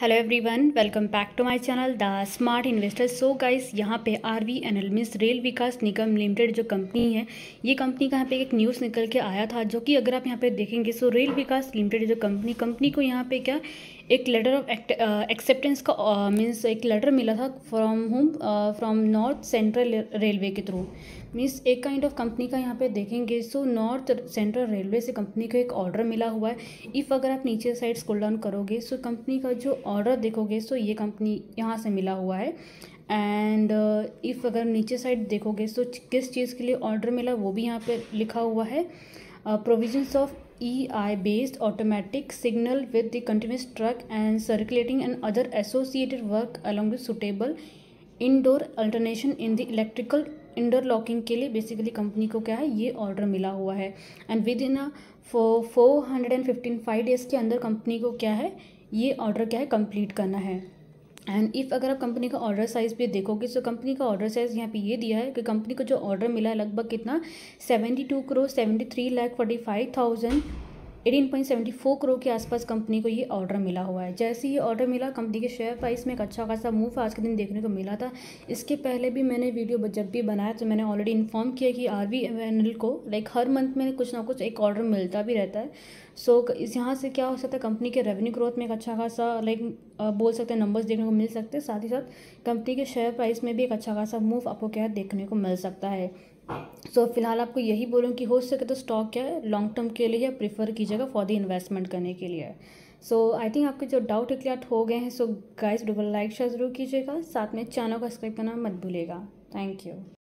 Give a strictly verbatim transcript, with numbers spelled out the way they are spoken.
Hello everyone, welcome back to my channel the smart investor. So guys, यहाँ पे R V N L means rail Vikas Nigam limited जो company है, ये company का यहाँ पे एक न्यूज़ निकल के आया था, जो कि अगर आप यहाँ पे देखेंगे सो रेल विकास लिमिटेड जो कंपनी कंपनी को यहाँ पे क्या एक लेटर ऑफ एक्सेप्टेंस का मीन्स एक लेटर मिला था from home from north central railway के थ्रू। मीन्स एक काइंड ऑफ कंपनी का यहाँ पे देखेंगे सो नॉर्थ सेंट्रल रेलवे से कंपनी को एक ऑर्डर मिला हुआ है। इफ़ अगर आप नीचे साइड स्क्रॉल डाउन करोगे सो कंपनी का जो ऑर्डर देखोगे सो ये कंपनी यहाँ से मिला हुआ है। एंड इफ़ अगर नीचे साइड देखोगे सो किस चीज़ के लिए ऑर्डर मिला वो भी यहाँ पे लिखा हुआ है। Provisions of E I based automatic signal with the continuous track and circulating and other associated work along with suitable indoor alternation in the electrical interlocking के लिए बेसिकली कंपनी को क्या है ये ऑर्डर मिला हुआ है। And within a four four hundred and fifteen five days के अंदर कंपनी को क्या है ये ऑर्डर क्या है कंप्लीट करना है। एंड इफ़ अगर आप कंपनी का ऑर्डर साइज़ भी देखोगे सो कंपनी का ऑर्डर साइज़ यहाँ पे ये दिया है कि कंपनी को जो ऑर्डर मिला है लगभग कितना seventy two crore seventy three lakh forty five thousand eighteen point seventy four crore के आसपास कंपनी को ये ऑर्डर मिला हुआ है। जैसे ये ऑर्डर मिला कंपनी के शेयर प्राइस में एक अच्छा खासा मूव आज के दिन देखने को मिला था। इसके पहले भी मैंने वीडियो जब भी बनाया तो मैंने ऑलरेडी इन्फॉर्म किया कि आर वी एन एल को लाइक हर मंथ में कुछ ना कुछ एक ऑर्डर मिलता भी रहता है। सो so, यहाँ से क्या हो सकता है कंपनी के रेवेन्यू ग्रोथ में एक अच्छा खासा लाइक बोल सकते हैं नंबर्स देखने को मिल सकते हैं, साथ ही साथ कंपनी के शेयर प्राइस में भी एक अच्छा खासा मूव आपको क्या देखने को मिल सकता है। सो so, फिलहाल आपको यही बोलूँ कि हो सके तो स्टॉक क्या है लॉन्ग टर्म के लिए प्रीफर कीजिएगा फॉर द इन्वेस्टमेंट करने के लिए। सो आई थिंक आपके जो डाउट क्लियर हो गए हैं। So guys, double like share जरूर कीजिएगा, साथ में चैनल को सब्सक्राइब करना मत भूलिएगा। Thank you.